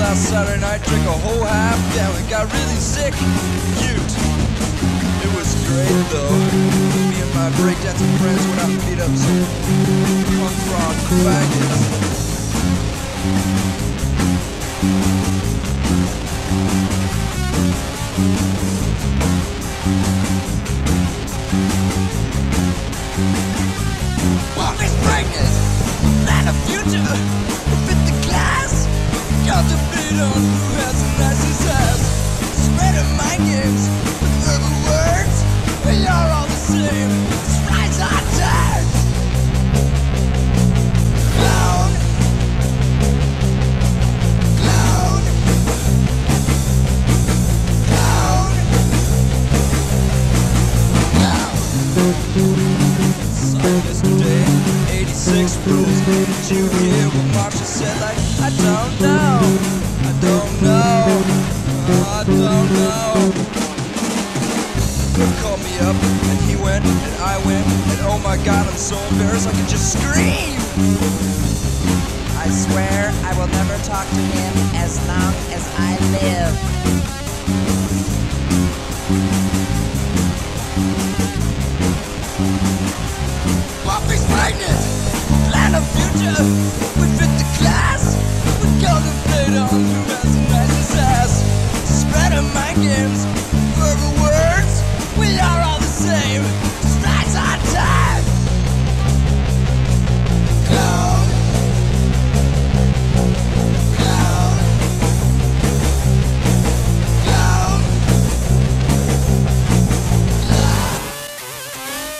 Last Saturday night, drank a whole half gallon, yeah, got really sick, cute. It was great though. Me and my breakdancing friends went out and beat up some punk rock faggots. Well, these breakers, not a future. Got the beat on who has the nicest ass. Spread of mind games with verbal words. We are all the same. Let's rise our turns. Clown, clown, clown, clown. Sunday, this day, 86 rules. Did you hear what Marcia said? Like, I don't know. Called me up, and he went, and I went, and oh my god, I'm so embarrassed I could just scream! I swear I will never talk to him as long as I live. Poppy's pregnant! Plan a future! We fit the class! We call the fate on who has the nicest ass! Spread of mind games, verbal words! We are all the same. Just rise our time. Clown, clown, clown,